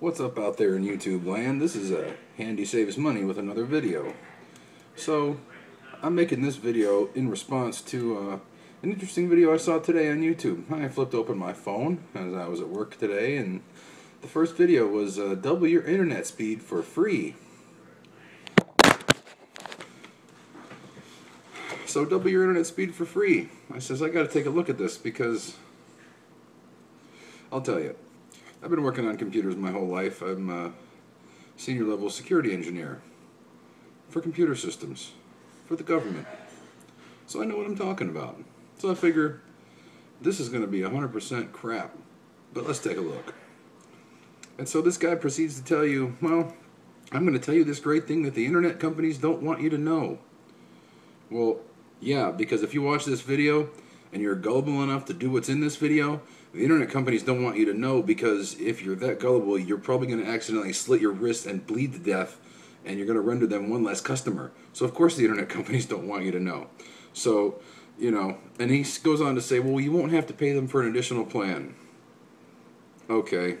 What's up out there in YouTube land? This is Handy Saves Money with another video. So, I'm making this video in response to an interesting video I saw today on YouTube. I flipped open my phone as I was at work today, and the first video was double your internet speed for free. So, double your internet speed for free. I says, I gotta take a look at this because I'll tell you. I've been working on computers my whole life. I'm a senior level security engineer for computer systems, for the government. So I know what I'm talking about. So I figure this is going to be 100% crap, but let's take a look. And so this guy proceeds to tell you, well, I'm going to tell you this great thing that the internet companies don't want you to know. Well, yeah, because if you watch this video and you're gullible enough to do what's in this video, the internet companies don't want you to know, because if you're that gullible, you're probably going to accidentally slit your wrist and bleed to death, and you're going to render them one less customer. So of course the internet companies don't want you to know. So, you know, and he goes on to say, well, you won't have to pay them for an additional plan. Okay.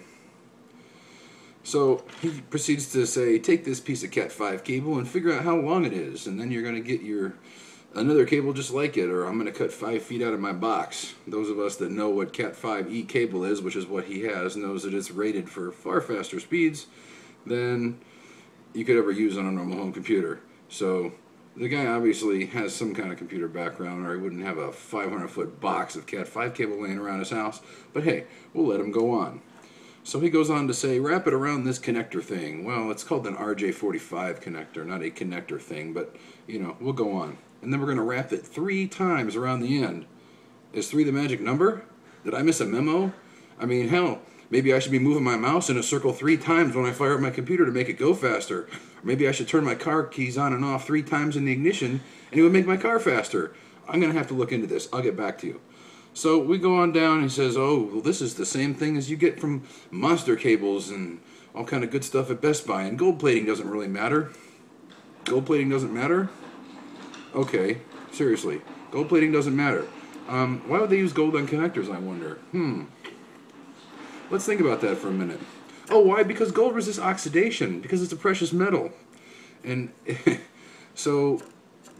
So he proceeds to say, take this piece of Cat5e cable and figure out how long it is, and then you're going to get your another cable just like it, or I'm going to cut 5 feet out of my box. Those of us that know what Cat5e cable is, which is what he has, knows that it's rated for far faster speeds than you could ever use on a normal home computer. So the guy obviously has some kind of computer background, or he wouldn't have a 500-foot box of Cat5e cable laying around his house. But hey, we'll let him go on. So he goes on to say, wrap it around this connector thing. Well, it's called an RJ45 connector, not a connector thing, but, you know, we'll go on. And then we're going to wrap it 3 times around the end. Is 3 the magic number? Did I miss a memo? I mean, hell, maybe I should be moving my mouse in a circle 3 times when I fire up my computer to make it go faster. Or maybe I should turn my car keys on and off 3 times in the ignition, and it would make my car faster. I'm going to have to look into this. I'll get back to you. So we go on down, and he says, oh, well, this is the same thing as you get from monster cables and all kind of good stuff at Best Buy, and gold plating doesn't really matter. Gold plating doesn't matter? Okay, seriously, gold plating doesn't matter. Why would they use gold on connectors, I wonder? Let's think about that for a minute. Oh, why? Because gold resists oxidation, because it's a precious metal. And so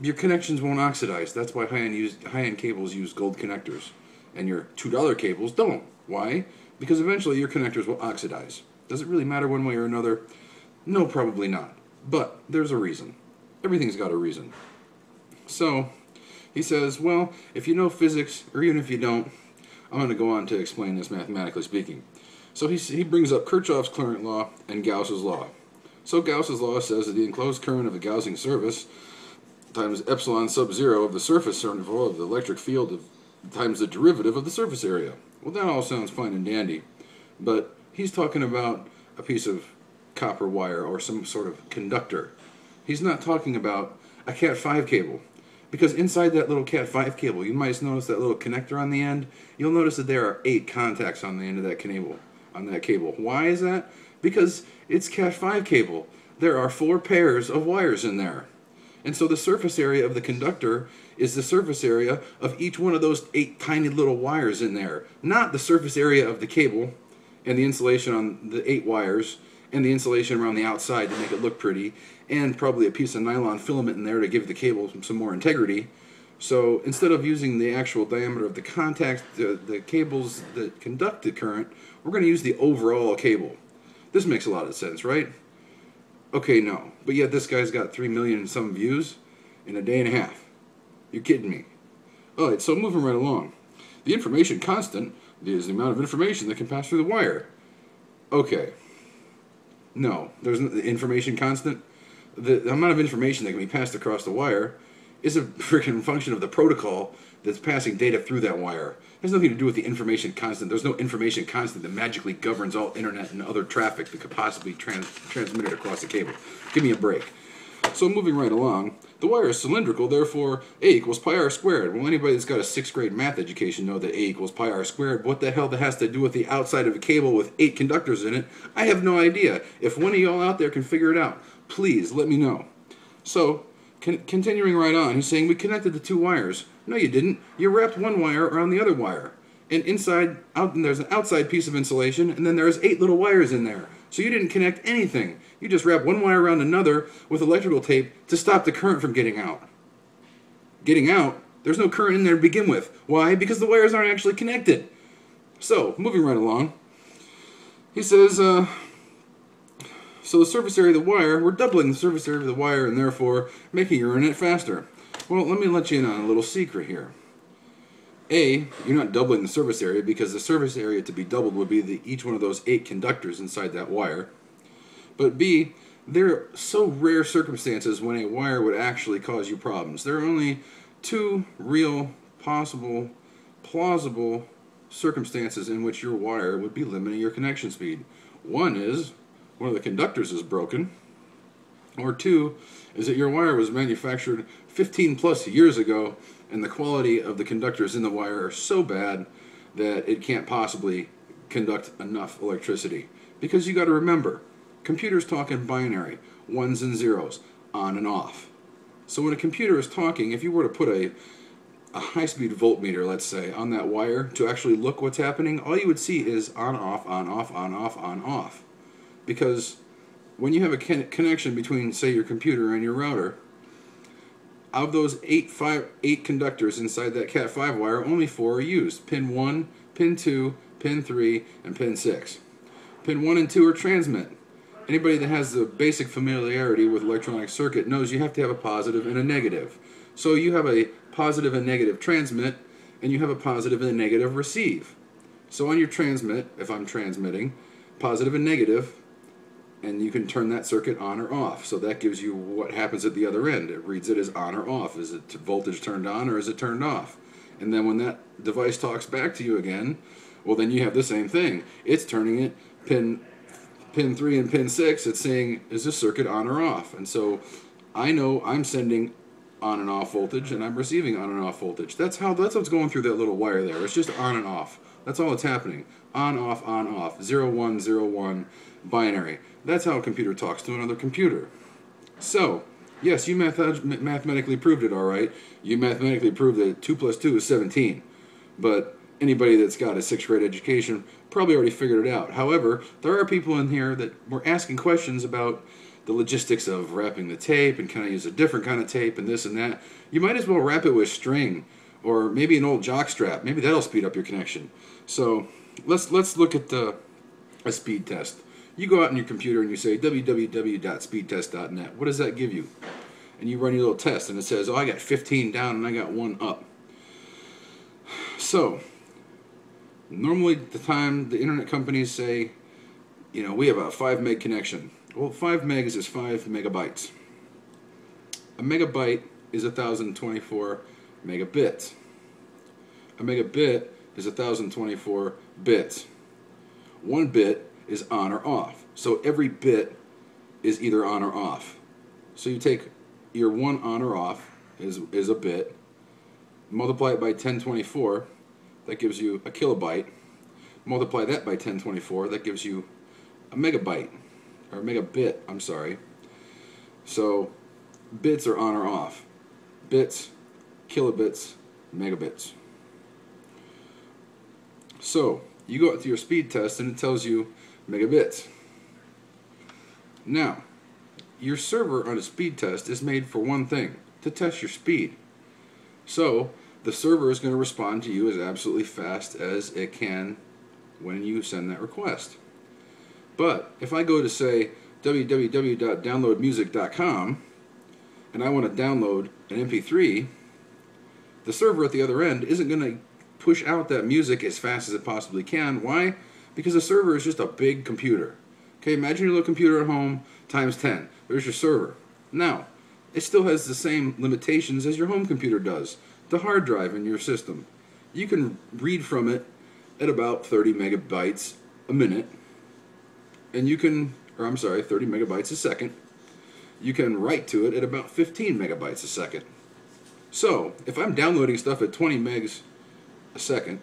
your connections won't oxidize. That's why high-end cables use gold connectors. And your $2 cables don't. Why? Because eventually your connectors will oxidize. Does it really matter one way or another? No, probably not. But there's a reason. Everything's got a reason. So he says, well, if you know physics, or even if you don't, I'm going to go on to explain this mathematically speaking. So he brings up Kirchhoff's Current Law and Gauss's Law. So Gauss's Law says that the enclosed current of a Gaussian surface times epsilon sub zero of the surface interval of the electric field times the derivative of the surface area. Well, that all sounds fine and dandy, but he's talking about a piece of copper wire or some sort of conductor. He's not talking about a Cat5e cable. Because inside that little Cat5e cable, you might notice that little connector on the end. You'll notice that there are 8 contacts on the end of that cable. Why is that? Because it's Cat5e cable. There are 4 pairs of wires in there. And so the surface area of the conductor is the surface area of each one of those 8 tiny little wires in there. Not the surface area of the cable and the insulation on the 8 wires and the insulation around the outside to make it look pretty, and probably a piece of nylon filament in there to give the cable some more integrity. So instead of using the actual diameter of the contacts, the cables that conduct the current, we're going to use the overall cable. This makes a lot of sense, right? Okay, no. But yet this guy's got 3 million and some views in a day and a half. You're kidding me. Alright, so moving right along. The information constant is the amount of information that can pass through the wire. Okay. No, there's no information constant. The amount of information that can be passed across the wire is a freaking function of the protocol that's passing data through that wire. It has nothing to do with the information constant. There's no information constant that magically governs all internet and other traffic that could possibly transmit it across the cable. Give me a break. So moving right along, the wire is cylindrical, therefore A equals pi r squared. Well, anybody that's got a 6th grade math education know that A equals pi r squared. What the hell that has to do with the outside of a cable with 8 conductors in it? I have no idea. If one of y'all out there can figure it out, please let me know. So, continuing right on, he's saying we connected the 2 wires. No, you didn't. You wrapped 1 wire around the other wire. And there's an outside piece of insulation, and then there's 8 little wires in there. So you didn't connect anything. You just wrapped one wire around another with electrical tape to stop the current from getting out. Getting out? There's no current in there to begin with. Why? Because the wires aren't actually connected. So, moving right along, he says, so the surface area of the wire, we're doubling the surface area of the wire and therefore making your internet faster. Well, let me let you in on a little secret here. A, you're not doubling the surface area because the surface area to be doubled would be each one of those 8 conductors inside that wire. But B, there are so rare circumstances when a wire would actually cause you problems. There are only 2 real, possible, plausible circumstances in which your wire would be limiting your connection speed. One is one of the conductors is broken, or 2 is that your wire was manufactured 15+ years ago and the quality of the conductors in the wire are so bad that it can't possibly conduct enough electricity. Because you got to remember, computers talk in binary, 1s and 0s, on and off. So when a computer is talking, if you were to put a high-speed voltmeter, let's say, on that wire to actually look what's happening, all you would see is on, off, on, off, on, off, on, off. Because when you have a connection between, say, your computer and your router, of those 8 conductors inside that Cat5 wire, only 4 are used. Pin 1, pin 2, pin 3, and pin 6. Pin 1 and 2 are transmit. Anybody that has the basic familiarity with electronic circuit knows you have to have a positive and a negative. So you have a positive and negative transmit, and you have a positive and a negative receive. So on your transmit, if I'm transmitting, positive and negative, and you can turn that circuit on or off. So that gives you what happens at the other end. It reads it as on or off. Is it voltage turned on or is it turned off? And then when that device talks back to you again, well, then you have the same thing. It's turning it pin 3 and pin 6. It's saying, is this circuit on or off? And so I know I'm sending on and off voltage and I'm receiving on and off voltage. That's what's going through that little wire there. It's just on and off. That's all that's happening. On, off, 0, 1, 0, 1, binary. That's how a computer talks to another computer. So, yes, you mathematically proved it, all right. You mathematically proved that 2 plus 2 is 17. But anybody that's got a 6th grade education probably already figured it out. However, there are people in here that were asking questions about the logistics of wrapping the tape and can I use a different kind of tape and this and that. You might as well wrap it with string. Or maybe an old jock strap. Maybe that'll speed up your connection. So let's look at a speed test. You go out on your computer and you say www.speedtest.net. What does that give you? And you run your little test and it says, oh, I got 15 down and I got 1 up. So normally at the time the internet companies say, you know, we have a 5 meg connection. Well, 5 megs is 5 megabytes. A megabyte is 1024 megabits. A megabit is 1024 bits. 1 bit is on or off. So every bit is either on or off. So you take your 1 on or off is a bit, multiply it by 1024, that gives you a kilobyte. Multiply that by 1024, that gives you a megabyte, or a megabit, I'm sorry. So bits are on or off. Bits, kilobits, megabits. So you go out to your speed test and it tells you megabits. Now your server on a speed test is made for one thing, to test your speed. So the server is going to respond to you as absolutely fast as it can when you send that request. But if I go to say www.downloadmusic.com and I want to download an MP3, the server at the other end isn't going to push out that music as fast as it possibly can. Why? Because the server is just a big computer. Okay, imagine your little computer at home times 10. There's your server. Now, it still has the same limitations as your home computer does. The hard drive in your system. You can read from it at about 30 megabytes a minute. And you can, or I'm sorry, 30 megabytes a second. You can write to it at about 15 megabytes a second. So, if I'm downloading stuff at 20 megs a second,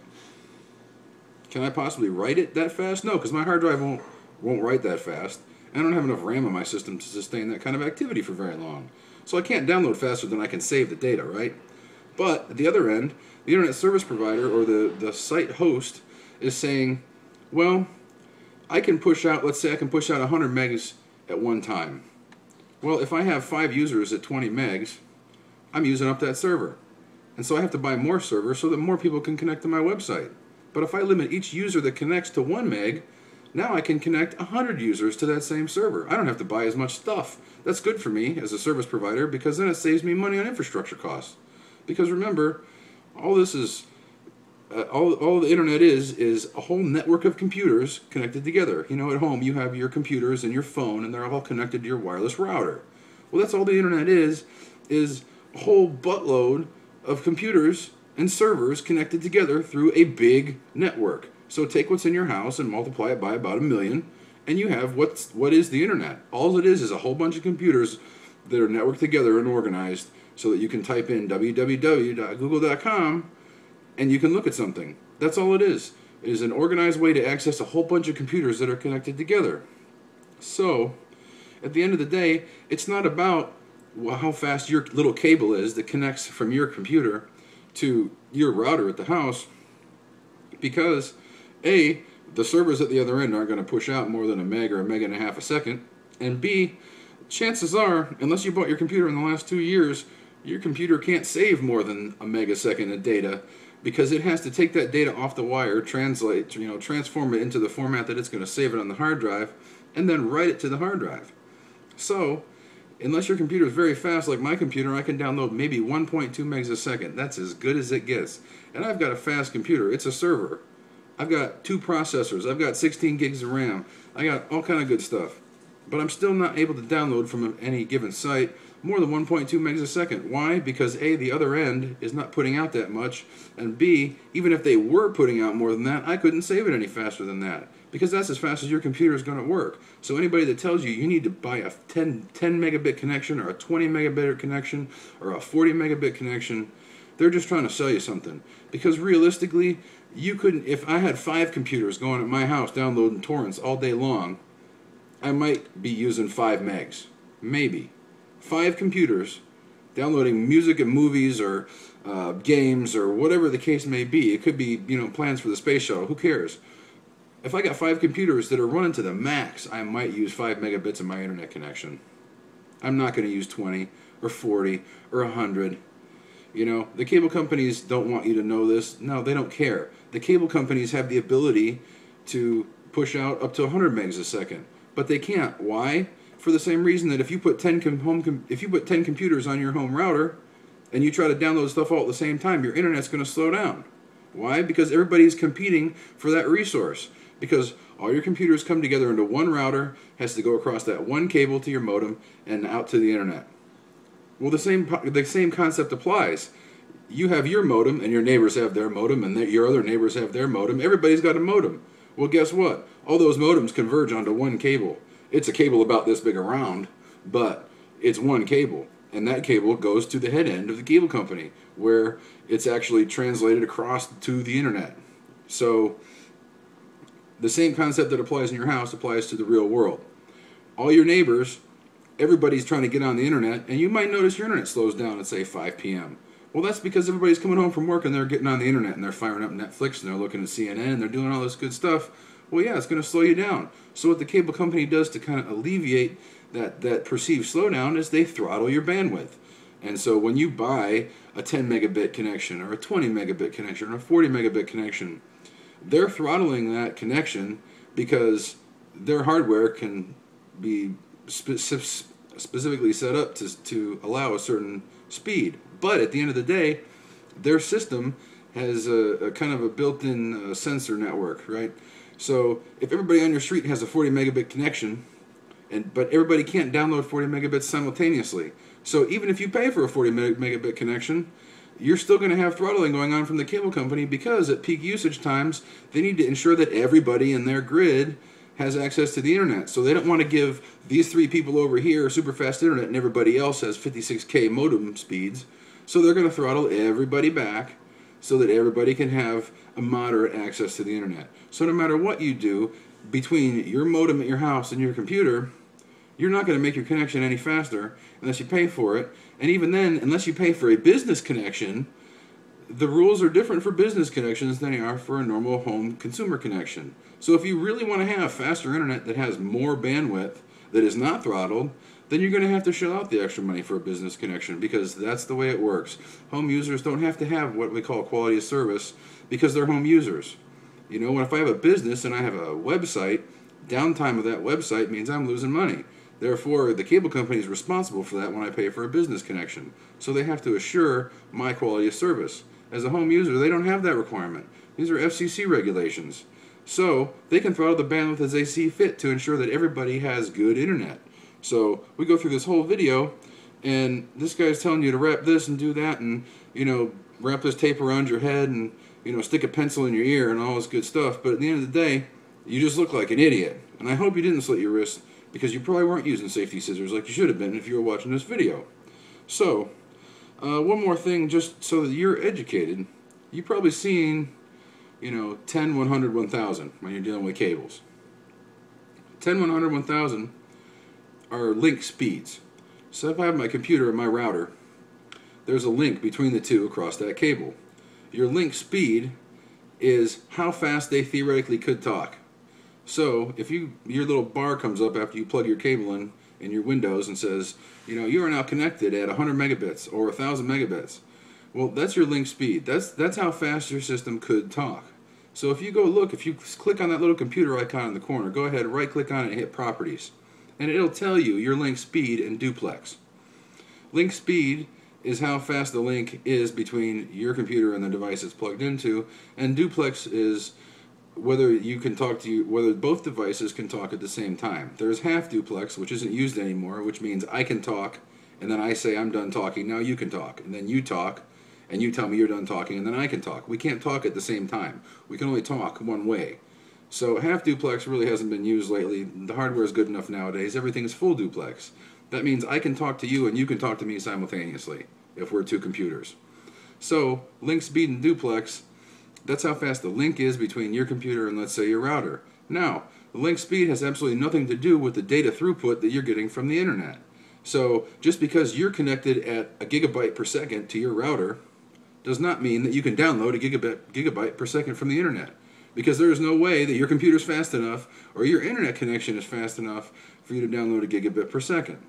can I possibly write it that fast? No, because my hard drive won't write that fast. I don't have enough RAM in my system to sustain that kind of activity for very long. So I can't download faster than I can save the data, right? But, at the other end, the internet service provider or the site host is saying, well, I can push out, let's say I can push out 100 megs at one time. Well, if I have 5 users at 20 megs, I'm using up that server. And so I have to buy more servers so that more people can connect to my website. But if I limit each user that connects to 1 meg, now I can connect 100 users to that same server. I don't have to buy as much stuff. That's good for me as a service provider, because then it saves me money on infrastructure costs. Because remember, all this is, all the internet is a whole network of computers connected together. You know, at home you have your computers and your phone, and they're all connected to your wireless router. Well, that's all the internet is a whole buttload of computers and servers connected together through a big network. So take what's in your house and multiply it by about 1 million, and you have what is the internet. All it is a whole bunch of computers that are networked together and organized so that you can type in www.google.com and you can look at something. That's all it is. It is an organized way to access a whole bunch of computers that are connected together. So, at the end of the day, it's not about how fast your little cable is that connects from your computer to your router at the house, because A, the servers at the other end aren't going to push out more than 1 meg or 1.5 megs a second, and B, chances are, unless you bought your computer in the last 2 years, your computer can't save more than 1 megasecond of data, because it has to take that data off the wire, translate, you know, transform it into the format that it's going to save it on the hard drive, and then write it to the hard drive. So, unless your computer is very fast like my computer, I can download maybe 1.2 megs a second. That's as good as it gets. And I've got a fast computer. It's a server. I've got 2 processors. I've got 16 gigs of RAM. I got all kind of good stuff. But I'm still not able to download from any given site more than 1.2 megs a second. Why? Because A, the other end is not putting out that much, and B, even if they were putting out more than that, I couldn't save it any faster than that, because that's as fast as your computer is going to work. So anybody that tells you you need to buy a 10 megabit connection or a 20 megabit connection or a 40 megabit connection, they're just trying to sell you something. Because realistically, you couldn't, if I had 5 computers going at my house downloading torrents all day long, I might be using 5 megs, maybe. 5 computers downloading music and movies or games or whatever the case may be. It could be, you know, plans for the space shuttle. Who cares? If I got 5 computers that are running to the max, I might use 5 megabits of my internet connection. I'm not going to use 20 or 40 or 100. You know, the cable companies don't want you to know this. No, they don't care. The cable companies have the ability to push out up to 100 megs a second. But they can't. Why? For the same reason that if you put 10 computers on your home router and you try to download stuff all at the same time, your internet's going to slow down. Why? Because everybody's competing for that resource. Because all your computers come together into one router, has to go across that one cable to your modem and out to the internet. Well, the same concept applies. You have your modem, and your neighbors have their modem, and your other neighbors have their modem. Everybody's got a modem. Well, guess what? All those modems converge onto one cable. It's a cable about this big around, but it's one cable. And that cable goes to the head end of the cable company, where it's actually translated across to the internet. So, the same concept that applies in your house applies to the real world. All your neighbors, everybody's trying to get on the internet, and you might notice your internet slows down at, say, 5 p.m. Well, that's because everybody's coming home from work and they're getting on the internet and they're firing up Netflix and they're looking at CNN and they're doing all this good stuff. Well, yeah, it's going to slow you down. So what the cable company does to kind of alleviate that perceived slowdown is they throttle your bandwidth. And so when you buy a 10 megabit connection or a 20 megabit connection or a 40 megabit connection, they're throttling that connection because their hardware can be specifically set up to allow a certain speed. But at the end of the day, their system has a kind of a built-in sensor network, right? So if everybody on your street has a 40 megabit connection, but everybody can't download 40 megabits simultaneously. So even if you pay for a 40 megabit connection, you're still going to have throttling going on from the cable company, because at peak usage times, they need to ensure that everybody in their grid has access to the internet. So they don't want to give these 3 people over here super fast internet and everybody else has 56K modem speeds. So they're going to throttle everybody back so that everybody can have a moderate access to the internet. So no matter what you do between your modem at your house and your computer, you're not going to make your connection any faster unless you pay for it. And even then, unless you pay for a business connection, the rules are different for business connections than they are for a normal home consumer connection. So if you really want to have faster internet that has more bandwidth, that is not throttled, then you're going to have to shell out the extra money for a business connection, because that's the way it works. Home users don't have to have what we call quality of service because they're home users. You know, if I have a business and I have a website, downtime of that website means I'm losing money. Therefore, the cable company is responsible for that when I pay for a business connection. So they have to assure my quality of service. As a home user, they don't have that requirement. These are FCC regulations. So they can throttle the bandwidth as they see fit to ensure that everybody has good internet. So we go through this whole video, and this guy's telling you to wrap this and do that, and you know, wrap this tape around your head, and you know, stick a pencil in your ear, and all this good stuff. But at the end of the day, you just look like an idiot. And I hope you didn't slit your wrist, because you probably weren't using safety scissors like you should have been if you were watching this video. So one more thing, just so that you're educated, you've probably seen, you know, 10, 100, 1,000 when you're dealing with cables. 10, 100, 1,000 are link speeds. So if I have my computer and my router, there's a link between the two across that cable. Your link speed is how fast they theoretically could talk. So if your little bar comes up after you plug your cable in your Windows and says, you know, you are now connected at 100 megabits or 1,000 megabits. Well, that's your link speed. That's how fast your system could talk. So if you go look, if you click on that little computer icon in the corner, go ahead, right click on it and hit Properties. And it'll tell you your link speed and duplex. Link speed is how fast the link is between your computer and the device it's plugged into, and duplex is whether you can talk to whether both devices can talk at the same time. There's half duplex, which isn't used anymore, which means I can talk, and then I say I'm done talking, now you can talk, and then you talk, and you tell me you're done talking, and then I can talk. We can't talk at the same time. We can only talk one way. So half duplex really hasn't been used lately. The hardware is good enough nowadays. Everything's full duplex. That means I can talk to you and you can talk to me simultaneously if we're two computers. So link speed and duplex, that's how fast the link is between your computer and, let's say, your router. Now, the link speed has absolutely nothing to do with the data throughput that you're getting from the internet. So just because you're connected at a gigabyte per second to your router does not mean that you can download a gigabyte per second from the internet, because there is no way that your computer's fast enough or your internet connection is fast enough for you to download a gigabit per second.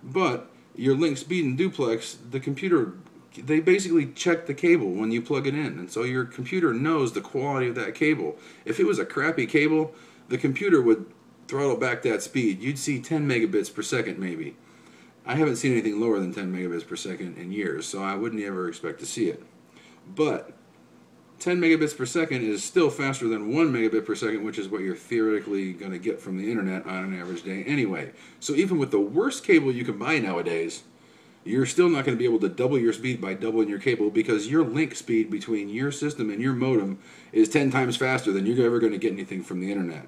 But your link speed and duplex, the computer, they basically check the cable when you plug it in, and so your computer knows the quality of that cable. If it was a crappy cable, the computer would throttle back that speed. You'd see 10 megabits per second maybe. I haven't seen anything lower than 10 megabits per second in years, so I wouldn't ever expect to see it. But 10 megabits per second is still faster than 1 megabit per second, which is what you're theoretically going to get from the internet on an average day anyway. So even with the worst cable you can buy nowadays, you're still not going to be able to double your speed by doubling your cable, because your link speed between your system and your modem is 10 times faster than you're ever going to get anything from the internet.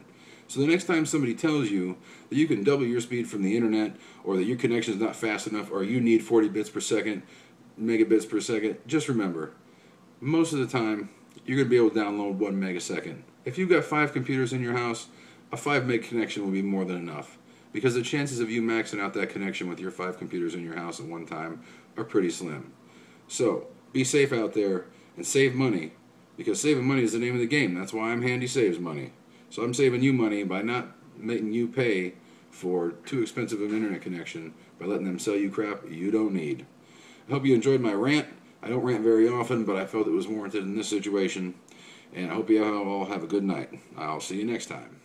So the next time somebody tells you that you can double your speed from the internet, or that your connection is not fast enough, or you need 40 bits per second, megabits per second, just remember, most of the time you're going to be able to download 1 megasecond. If you've got 5 computers in your house, a 5 meg connection will be more than enough, because the chances of you maxing out that connection with your 5 computers in your house at one time are pretty slim. So be safe out there and save money, because saving money is the name of the game. That's why I'm Handy Saves Money. So I'm saving you money by not making you pay for too expensive of an internet connection by letting them sell you crap you don't need. I hope you enjoyed my rant. I don't rant very often, but I felt it was warranted in this situation, and I hope you all have a good night. I'll see you next time.